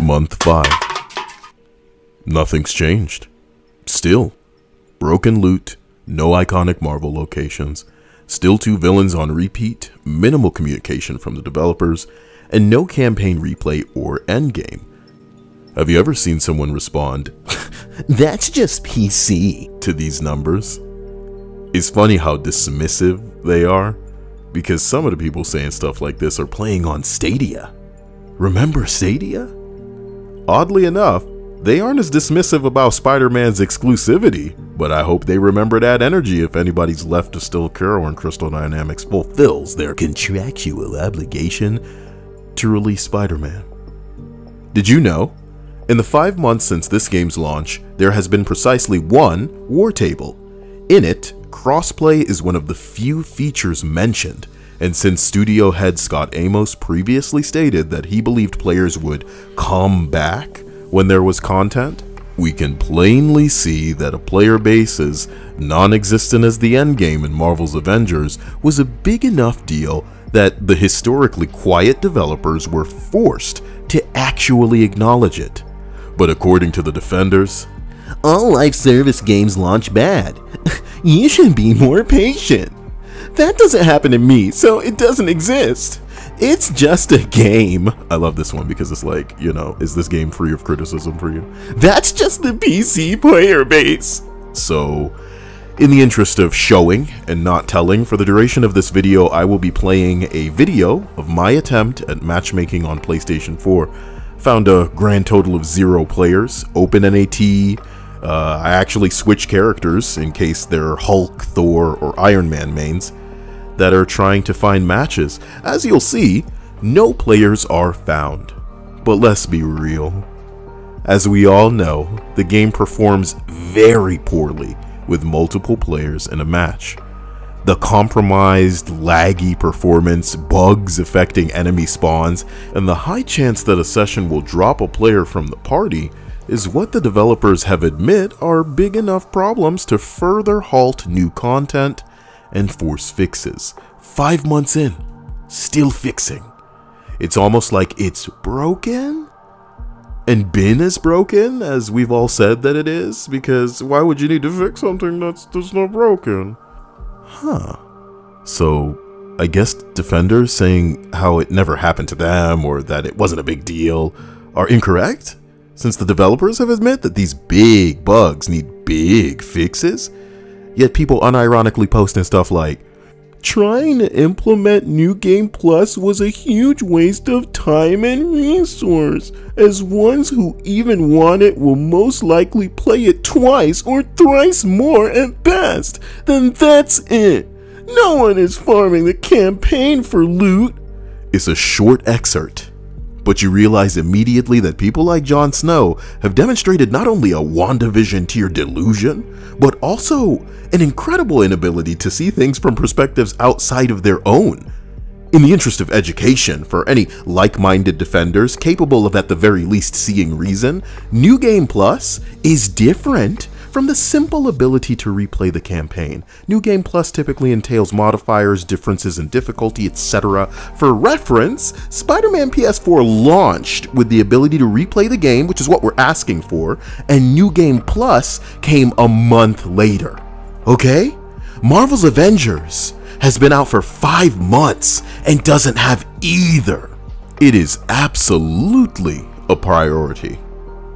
Month 5. Nothing's changed. Still. Broken loot, no iconic Marvel locations, still 2 villains on repeat, minimal communication from the developers, and no campaign replay or endgame. Have you ever seen someone respond, "That's just PC," to these numbers? It's funny how dismissive they are, because some of the people saying stuff like this are playing on Stadia. Remember Stadia? Oddly enough, they aren't as dismissive about Spider-Man's exclusivity, but I hope they remember that energy if anybody's left to still occur when Crystal Dynamics fulfills their contractual obligation to release Spider-Man. Did you know? In the 5 months since this game's launch, there has been precisely 1 war table. In it, crossplay is one of the few features mentioned, and since studio head Scott Amos previously stated that he believed players would come back when there was content, we can plainly see that a player base as non-existent as the endgame in Marvel's Avengers was a big enough deal that the historically quiet developers were forced to actually acknowledge it. But according to the defenders, all live service games launch bad. You should be more patient. That doesn't happen to me, so it doesn't exist. It's just a game. I love this one because it's like, you know, is this game free of criticism for you? That's just the PC player base. So, in the interest of showing and not telling, for the duration of this video, I will be playing a video of my attempt at matchmaking on PlayStation 4. Found a grand total of 0 players, open NAT. I actually switch characters in case they're Hulk, Thor, or Iron Man mains that are trying to find matches. As you'll see, no players are found. But let's be real. As we all know, the game performs very poorly with multiple players in a match. The compromised, laggy performance, bugs affecting enemy spawns, and the high chance that a session will drop a player from the party is what the developers have admitted are big enough problems to further halt new content and force fixes. 5 months in, still fixing. It's almost like it's broken and been as broken as we've all said that it is, because why would you need to fix something that's not broken? Huh. So I guess defenders saying how it never happened to them or that it wasn't a big deal are incorrect, since the developers have admitted that these big bugs need big fixes. Yet people unironically posting stuff like, "Trying to implement New Game Plus was a huge waste of time and resource, as ones who even want it will most likely play it twice or thrice more at best. Then that's it. No one is farming the campaign for loot." It's a short excerpt, but you realize immediately that people like Jon Snow have demonstrated not only a WandaVision tier delusion, but also an incredible inability to see things from perspectives outside of their own. In the interest of education for any like-minded defenders capable of at the very least seeing reason, New Game Plus is different from the simple ability to replay the campaign. New Game Plus typically entails modifiers, differences in difficulty, etc. For reference, Spider-Man PS4 launched with the ability to replay the game, which is what we're asking for, and New Game Plus came a month later. Okay? Marvel's Avengers has been out for 5 months and doesn't have either. It is absolutely a priority.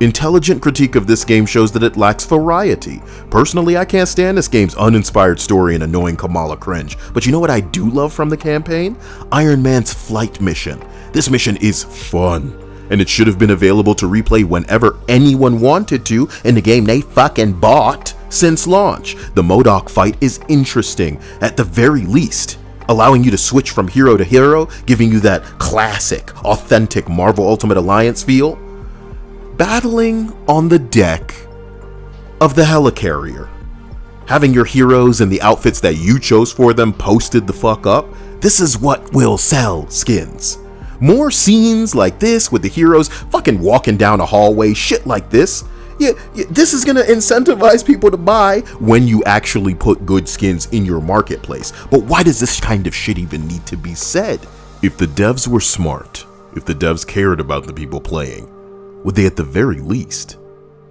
Intelligent critique of this game shows that it lacks variety. Personally, I can't stand this game's uninspired story and annoying Kamala cringe, but you know what I do love from the campaign? Iron Man's flight mission. This mission is fun, and it should have been available to replay whenever anyone wanted to in the game they fucking bought since launch. The MODOK fight is interesting, at the very least, allowing you to switch from hero to hero, giving you that classic, authentic Marvel Ultimate Alliance feel. Battling on the deck of the helicarrier, having your heroes and the outfits that you chose for them posted the fuck up, this is what will sell skins. More scenes like this with the heroes fucking walking down a hallway, shit like this. Yeah, this is gonna incentivize people to buy when you actually put good skins in your marketplace. But why does this kind of shit even need to be said? If the devs were smart, if the devs cared about the people playing, would they at the very least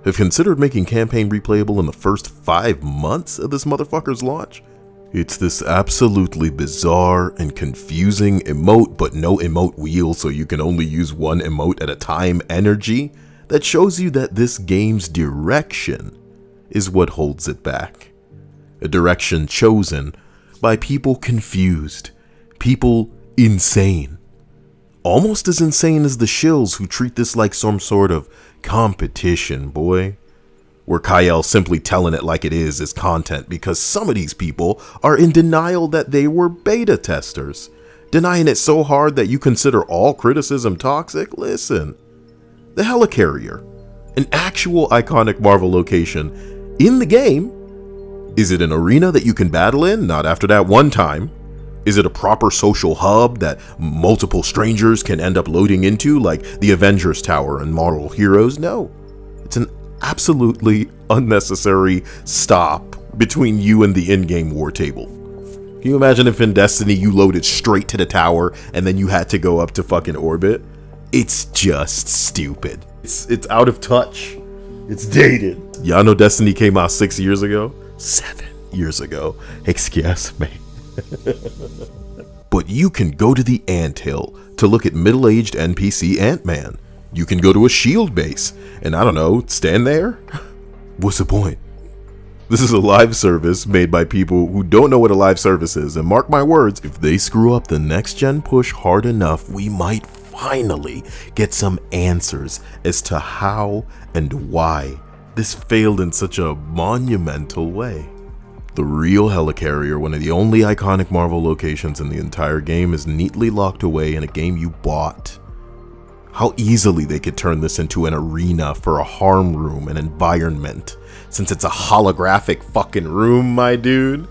have considered making campaign replayable in the first 5 months of this motherfucker's launch? It's this absolutely bizarre and confusing emote, but no emote wheel, so you can only use one emote at a time energy that shows you that this game's direction is what holds it back. A direction chosen by people confused, people insane. Almost as insane as the shills who treat this like some sort of competition, boy. Where Kyle simply telling it like it is content, because some of these people are in denial that they were beta testers. Denying it so hard that you consider all criticism toxic? Listen, the Helicarrier, an actual iconic Marvel location in the game. Is it an arena that you can battle in? Not after that one time. Is it a proper social hub that multiple strangers can end up loading into like the Avengers Tower and Marvel Heroes? No, it's an absolutely unnecessary stop between you and the in-game war table. Can you imagine if in Destiny you loaded straight to the tower and then you had to go up to fucking orbit? It's just stupid. It's out of touch. It's dated. Y'all know Destiny came out 6 years ago? 7 years ago. Excuse me. But you can go to the anthill to look at middle-aged NPC Ant-Man. You can go to a shield base and, I don't know, stand there? What's the point? This is a live service made by people who don't know what a live service is, and mark my words, if they screw up the next gen push hard enough, we might finally get some answers as to how and why this failed in such a monumental way. The real Helicarrier, one of the only iconic Marvel locations in the entire game, is neatly locked away in a game you bought. How easily they could turn this into an arena for a harm room and environment, since it's a holographic fucking room, my dude.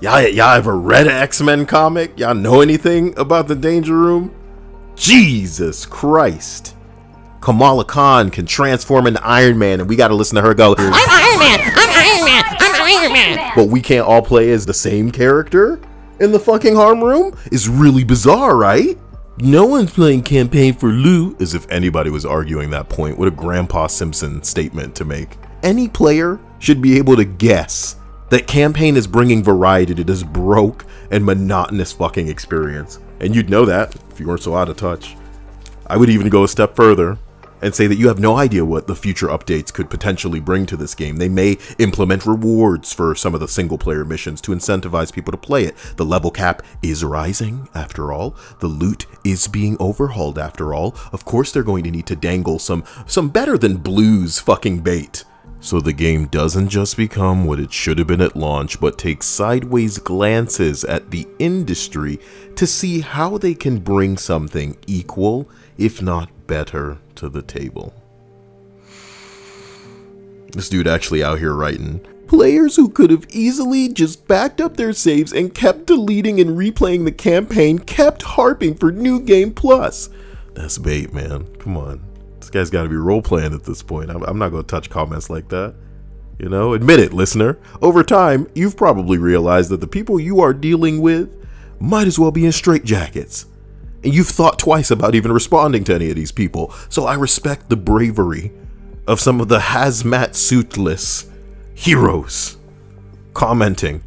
Y'all ever read an X-Men comic? Y'all know anything about the Danger Room? Jesus Christ. Kamala Khan can transform into Iron Man and we gotta listen to her go, "I'm Iron Man! I'm Iron Man! I'm Iron Man!" But we can't all play as the same character in the fucking harm room? It's really bizarre, right? No one's playing campaign for loot, as if anybody was arguing that point. What a Grandpa Simpson statement to make. Any player should be able to guess that campaign is bringing variety to this broke and monotonous fucking experience. And you'd know that if you weren't so out of touch. I would even go a step further and say that you have no idea what the future updates could potentially bring to this game. They may implement rewards for some of the single player missions to incentivize people to play it. The level cap is rising, after all. The loot is being overhauled, after all. Of course they're going to need to dangle some better than blues fucking bait. So the game doesn't just become what it should have been at launch, but takes sideways glances at the industry to see how they can bring something equal, if not better, to the table. This dude actually out here writing, players who could have easily just backed up their saves and kept deleting and replaying the campaign kept harping for New Game Plus. That's bait, man. Come on. This guy's got to be role-playing at this point. I'm not going to touch comments like that. You know, admit it, listener. Over time, you've probably realized that the people you are dealing with might as well be in straitjackets. And you've thought twice about even responding to any of these people. So I respect the bravery of some of the hazmat suitless heroes commenting.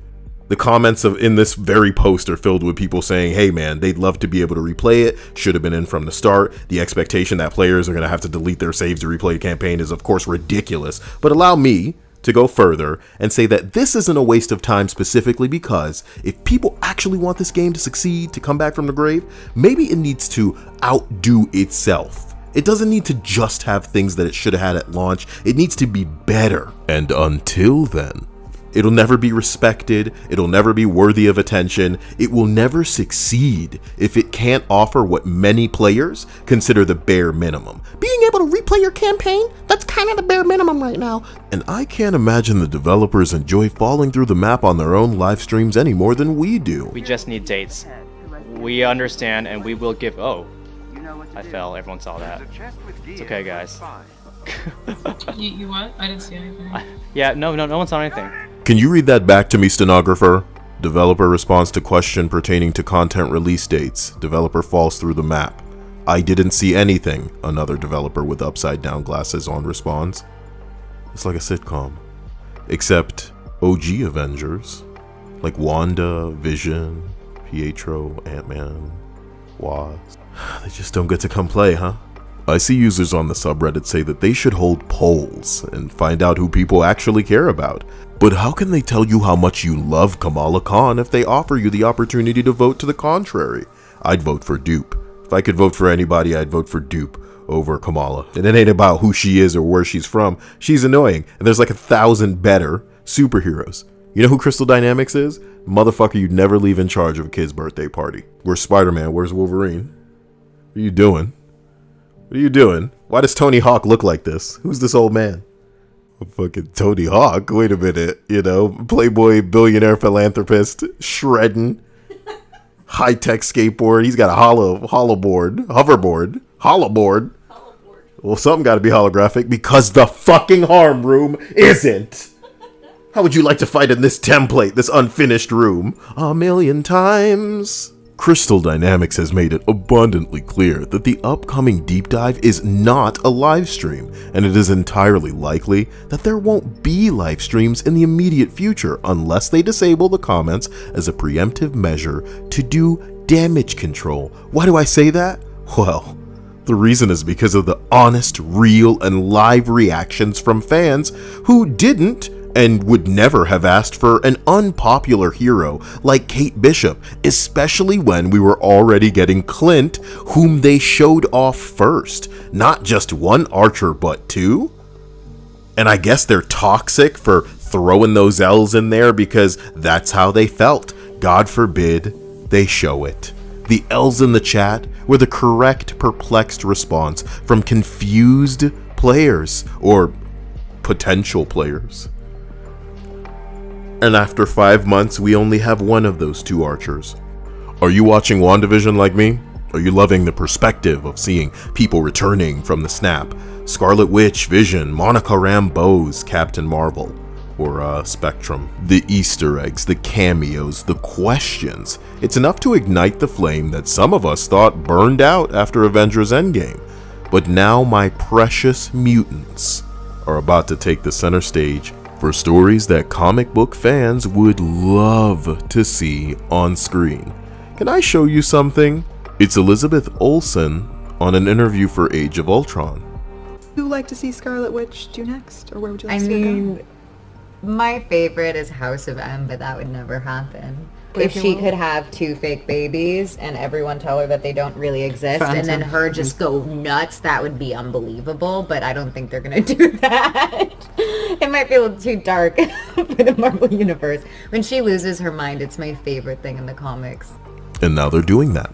The comments in this very post are filled with people saying, hey man, they'd love to be able to replay it, should have been in from the start. The expectation that players are going to have to delete their saves to replay the campaign is of course ridiculous, but allow me to go further and say that this isn't a waste of time specifically because if people actually want this game to succeed, to come back from the grave, maybe it needs to outdo itself. It doesn't need to just have things that it should have had at launch, it needs to be better. And until then, it'll never be respected, it'll never be worthy of attention, it will never succeed if it can't offer what many players consider the bare minimum. Being able to replay your campaign, that's kind of the bare minimum right now. And I can't imagine the developers enjoy falling through the map on their own live streams any more than we do. We just need dates. We understand and we will give, oh, I fell, everyone saw that. It's okay guys. You what? I didn't see anything. Yeah, no one saw anything. Can you read that back to me, stenographer? Developer responds to question pertaining to content release dates. Developer falls through the map. "I didn't see anything," another developer with upside down glasses on responds. It's like a sitcom, except OG Avengers, like Wanda, Vision, Pietro, Ant-Man, Wasp. They just don't get to come play, huh? I see users on the subreddit say that they should hold polls and find out who people actually care about. But how can they tell you how much you love Kamala Khan if they offer you the opportunity to vote to the contrary? I'd vote for Dupe. If I could vote for anybody, I'd vote for Dupe over Kamala. And it ain't about who she is or where she's from. She's annoying. And there's like 1,000 better superheroes. You know who Crystal Dynamics is? Motherfucker you'd never leave in charge of a kid's birthday party. Where's Spider-Man? Where's Wolverine? What are you doing? What are you doing? Why does Tony Hawk look like this? Who's this old man? Fucking Tony Hawk? Wait a minute. You know, playboy, billionaire, philanthropist, shredding, high-tech skateboard. He's got a hoverboard. Well, something got to be holographic because the fucking harm room isn't. How would you like to fight in this template, this unfinished room? A million times. Crystal Dynamics has made it abundantly clear that the upcoming deep dive is not a live stream, and it is entirely likely that there won't be live streams in the immediate future unless they disable the comments as a preemptive measure to do damage control. Why do I say that? Well, the reason is because of the honest, real, and live reactions from fans who didn't and would never have asked for an unpopular hero like Kate Bishop, especially when we were already getting Clint, whom they showed off first. Not just one Archer, but two? And I guess they're toxic for throwing those L's in there because that's how they felt. God forbid they show it. The L's in the chat were the correct, perplexed response from confused players, or potential players. And after 5 months, we only have one of those two Archers. Are you watching WandaVision like me? Are you loving the perspective of seeing people returning from the snap? Scarlet Witch, Vision, Monica Rambeau's Captain Marvel, or Spectrum. The Easter eggs, the cameos, the questions. It's enough to ignite the flame that some of us thought burned out after Avengers Endgame. But now my precious mutants are about to take the center stage for stories that comic book fans would love to see on screen. Can I show you something? It's Elizabeth Olsen on an interview for Age of Ultron. Would you like to see Scarlet Witch do next? Or where would you like to see her go? My favorite is House of M, but that would never happen. If she could have two fake babies and everyone tell her that they don't really exist and then her just go nuts, that would be unbelievable, but I don't think they're going to do that. It might be a little too dark for the Marvel Universe. When she loses her mind, it's my favorite thing in the comics. And now they're doing that.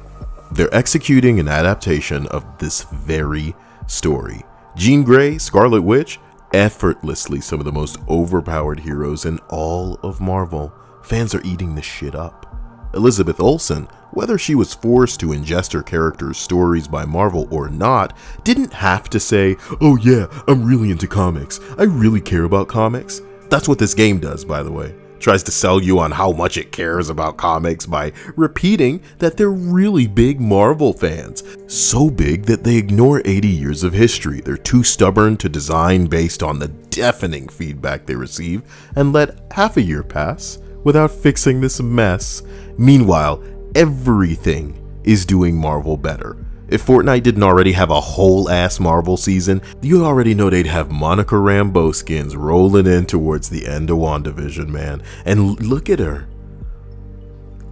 They're executing an adaptation of this very story. Jean Grey, Scarlet Witch, effortlessly some of the most overpowered heroes in all of Marvel. Fans are eating this shit up. Elizabeth Olsen, whether she was forced to ingest her character's stories by Marvel or not, didn't have to say, "Oh yeah, I'm really into comics. I really care about comics." That's what this game does, by the way. It tries to sell you on how much it cares about comics by repeating that they're really big Marvel fans. So big that they ignore 80 years of history. They're too stubborn to design based on the deafening feedback they receive and let half a year pass without fixing this mess. Meanwhile, everything is doing Marvel better. If Fortnite didn't already have a whole ass Marvel season, you already know they'd have Monica Rambeau skins rolling in towards the end of WandaVision, man. And look at her.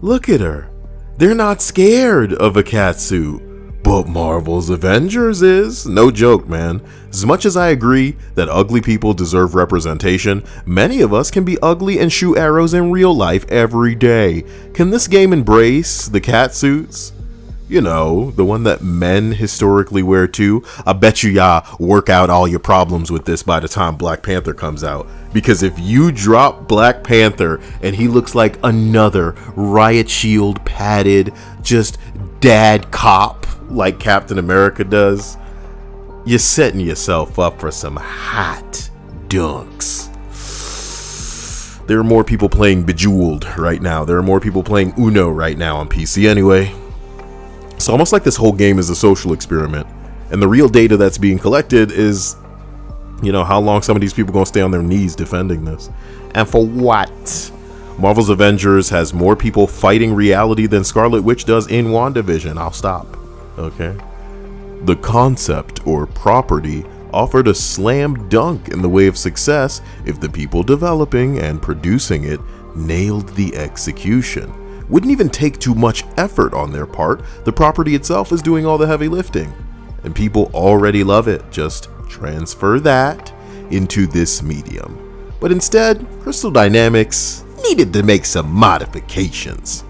Look at her. They're not scared of a catsuit. But Marvel's Avengers is. No joke, man. As much as I agree that ugly people deserve representation, many of us can be ugly and shoot arrows in real life every day. Can this game embrace the catsuits? You know, the one that men historically wear too? I bet you y'all work out all your problems with this by the time Black Panther comes out. Because if you drop Black Panther and he looks like another riot shield padded, just dad cop, like Captain America does, you're setting yourself up for some hot dunks. There are more people playing Bejeweled right now. There are more people playing Uno right now on PC anyway. It's almost like this whole game is a social experiment, and the real data that's being collected is, you know, how long some of these people gonna stay on their knees defending this, and for what? Marvel's Avengers has more people fighting reality than Scarlet Witch does in WandaVision. I'll stop. Okay. The concept or property offered a slam dunk in the way of success if the people developing and producing it nailed the execution. Wouldn't even take too much effort on their part. The property itself is doing all the heavy lifting, and people already love it. Just transfer that into this medium. But instead, Crystal Dynamics needed to make some modifications.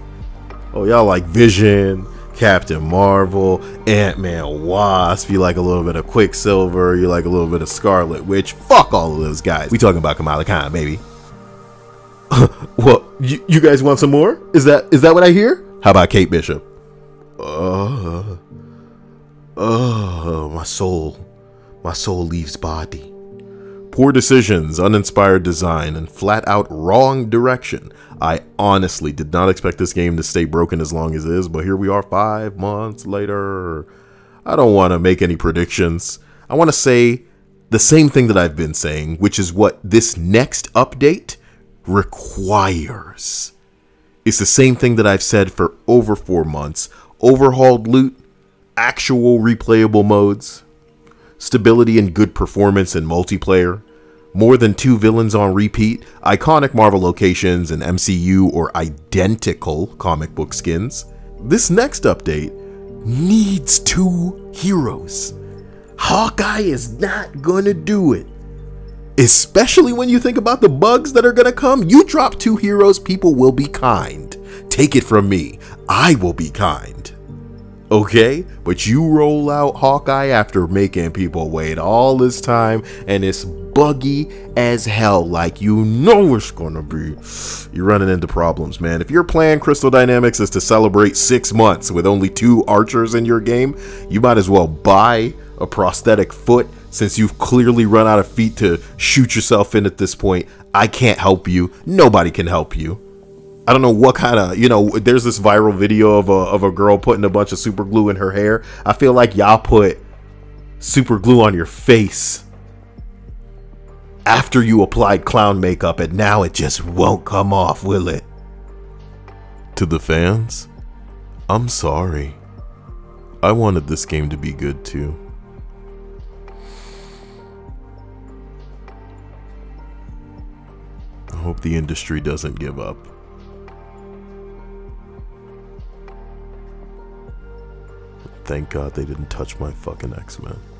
Oh, y'all like Vision, Captain Marvel, Ant-Man, Wasp, you like a little bit of Quicksilver, you like a little bit of Scarlet Witch, fuck all of those guys. We talking about Kamala Khan, maybe. Well, you guys want some more? Is that what I hear? How about Kate Bishop? My soul leaves body. Poor decisions, uninspired design, and flat-out wrong direction. I honestly did not expect this game to stay broken as long as it is, but here we are 5 months later. I don't want to make any predictions. I want to say the same thing that I've been saying, which is what this next update requires. It's the same thing that I've said for over 4 months. Overhauled loot, actual replayable modes, stability and good performance in multiplayer, more than 2 villains on repeat, iconic Marvel locations and MCU or identical comic book skins. This next update needs 2 heroes. Hawkeye is not gonna do it. Especially when you think about the bugs that are gonna come. You drop 2 heroes, people will be kind. Take it from me, I will be kind. Okay, but you roll out Hawkeye after making people wait all this time, and it's buggy as hell, like you know it's gonna be. You're running into problems, man. If your plan, Crystal Dynamics, is to celebrate 6 months with only 2 archers in your game, you might as well buy a prosthetic foot, since you've clearly run out of feet to shoot yourself in at this point. I can't help you. Nobody can help you. I don't know what kind of, you know, there's this viral video of a girl putting a bunch of super glue in her hair. I feel like y'all put super glue on your face after you applied clown makeup, and now it just won't come off, will it? To the fans, I'm sorry. I wanted this game to be good too. I hope the industry doesn't give up. Thank God they didn't touch my fucking X-Men.